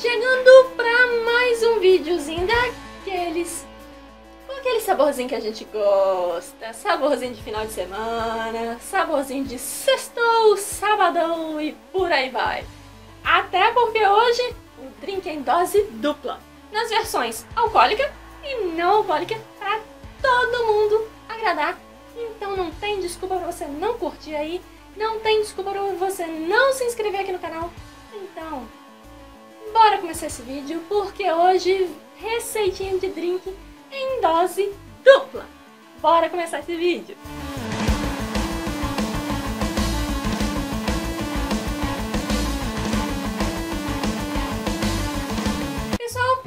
Chegando pra mais um videozinho daqueles, com aquele saborzinho que a gente gosta, saborzinho de final de semana, saborzinho de sextou, sabadão e por aí vai. Até porque hoje o drink é em dose dupla, nas versões alcoólica e não alcoólica, pra todo mundo agradar. Então não tem desculpa pra você não curtir aí, não tem desculpa pra você não se inscrever aqui no canal. Então, bora começar esse vídeo, porque hoje receitinha de drink em dose dupla. Bora começar esse vídeo. Pessoal,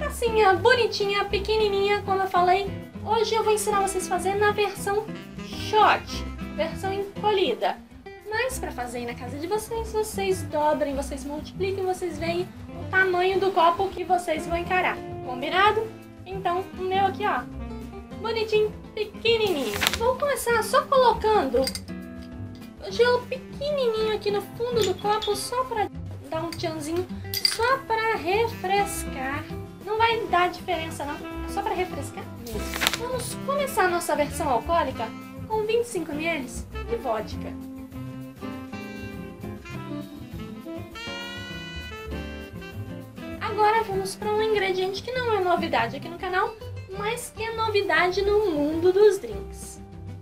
tacinha bonitinha, pequenininha, como eu falei, hoje eu vou ensinar vocês a fazer na versão shot, versão encolhida. Mas para fazer aí na casa de vocês, vocês dobrem, vocês multipliquem, vocês veem o tamanho do copo que vocês vão encarar. Combinado? Então, o meu aqui, ó, bonitinho, pequenininho. Vou começar só colocando o gelo pequenininho aqui no fundo do copo, só para dar um tchanzinho, só para refrescar. Não vai dar diferença não, é só para refrescar mesmo. Vamos começar a nossa versão alcoólica com 25 ml de vodka. Agora vamos para um ingrediente que não é novidade aqui no canal, mas que é novidade no mundo dos drinks.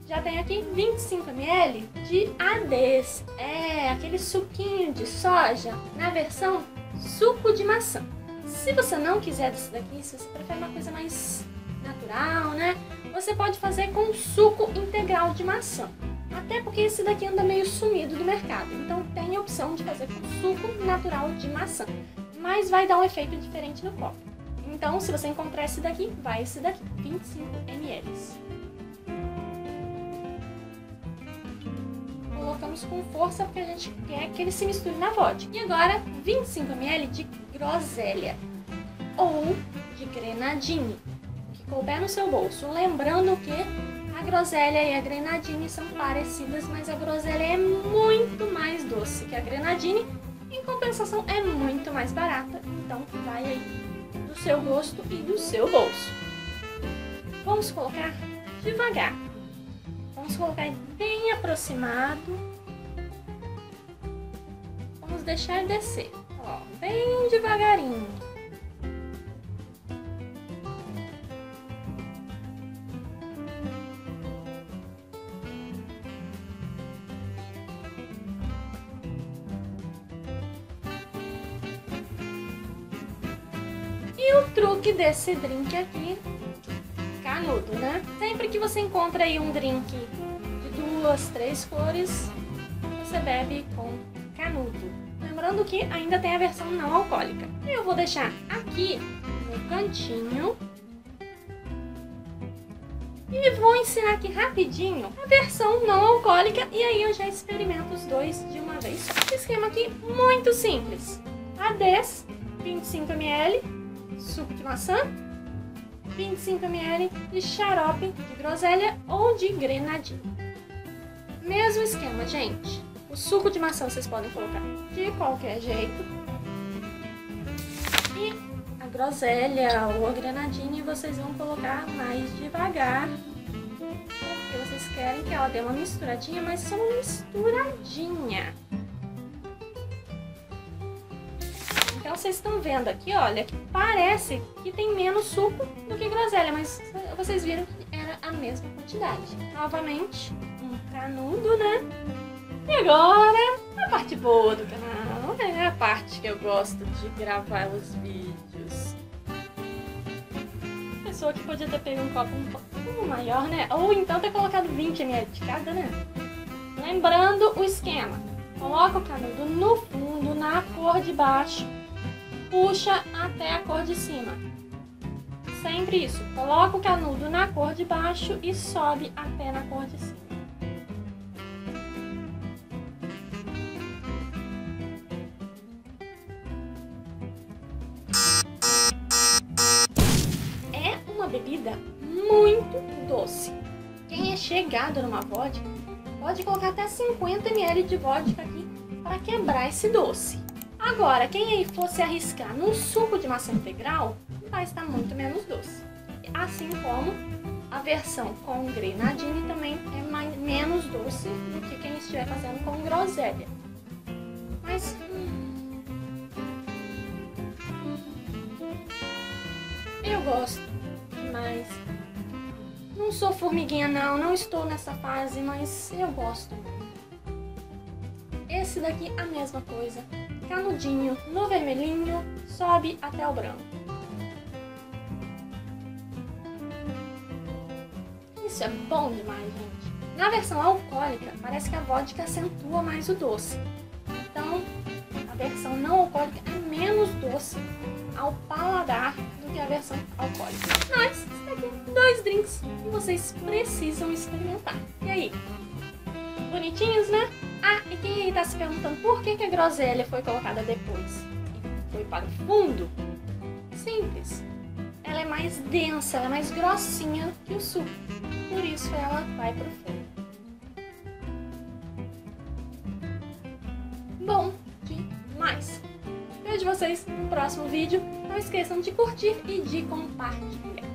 Já tem aqui 25 ml de Ades, é aquele suquinho de soja na versão suco de maçã. Se você não quiser desse daqui, se você prefere uma coisa mais natural, né? Você pode fazer com suco integral de maçã. Até porque esse daqui anda meio sumido do mercado, então tem a opção de fazer com suco natural de maçã. Mas vai dar um efeito diferente no copo. Então, se você encontrar esse daqui, vai esse daqui, 25 ml. Colocamos com força porque a gente quer que ele se misture na vodka. E agora, 25 ml de groselha ou de grenadine, que couber no seu bolso. Lembrando que a groselha e a grenadine são parecidas, mas a groselha é muito mais doce que a grenadine. Em compensação, é muito mais barata, então vai aí do seu gosto e do seu bolso. Vamos colocar devagar. Vamos colocar bem aproximado. Vamos deixar descer, ó, bem devagarinho. O truque desse drink aqui, canudo, né? Sempre que você encontra aí um drink de 2, 3 cores, você bebe com canudo. Lembrando que ainda tem a versão não alcoólica. Eu vou deixar aqui no cantinho e vou ensinar aqui rapidinho a versão não alcoólica, e aí eu já experimento os dois de uma vez. Esse esquema aqui muito simples. Ades, 25 ml. Suco de maçã, 25 ml de xarope de groselha ou de grenadina. Mesmo esquema, gente. O suco de maçã vocês podem colocar de qualquer jeito. E a groselha ou a grenadina vocês vão colocar mais devagar, porque vocês querem que ela dê uma misturadinha, mas só uma misturadinha. Então vocês estão vendo aqui, olha, que parece que tem menos suco do que groselha, mas vocês viram que era a mesma quantidade. Novamente, um canudo, né? E agora, a parte boa do canal, é a parte que eu gosto de gravar os vídeos. A pessoa que podia ter pego um copo um pouquinho maior, né? Ou então ter colocado 20 ml de cada, né? Lembrando o esquema, coloca o canudo no fundo, na cor de baixo. Puxa até a cor de cima. Sempre isso. Coloca o canudo na cor de baixo e sobe até na cor de cima. É uma bebida muito doce. Quem é chegado numa vodka, pode colocar até 50 ml de vodka aqui para quebrar esse doce. Agora, quem aí fosse arriscar num suco de maçã integral, vai estar muito menos doce. Assim como a versão com grenadine também é menos doce do que quem estiver fazendo com groselha. Mas... eu gosto, mas não sou formiguinha não, não estou nessa fase, mas eu gosto. Esse daqui a mesma coisa, canudinho no vermelhinho, sobe até o branco. Isso é bom demais, gente. Na versão alcoólica, parece que a vodka acentua mais o doce. Então, a versão não alcoólica é menos doce ao paladar do que a versão alcoólica. Mas, está aqui dois drinks que vocês precisam experimentar. E aí? Bonitinhos, né? Ah, e quem aí tá se perguntando por que a groselha foi colocada depois e foi para o fundo? Simples. Ela é mais densa, ela é mais grossinha que o suco. Por isso ela vai para o fundo. Bom demais! Vejo vocês no próximo vídeo. Não esqueçam de curtir e de compartilhar.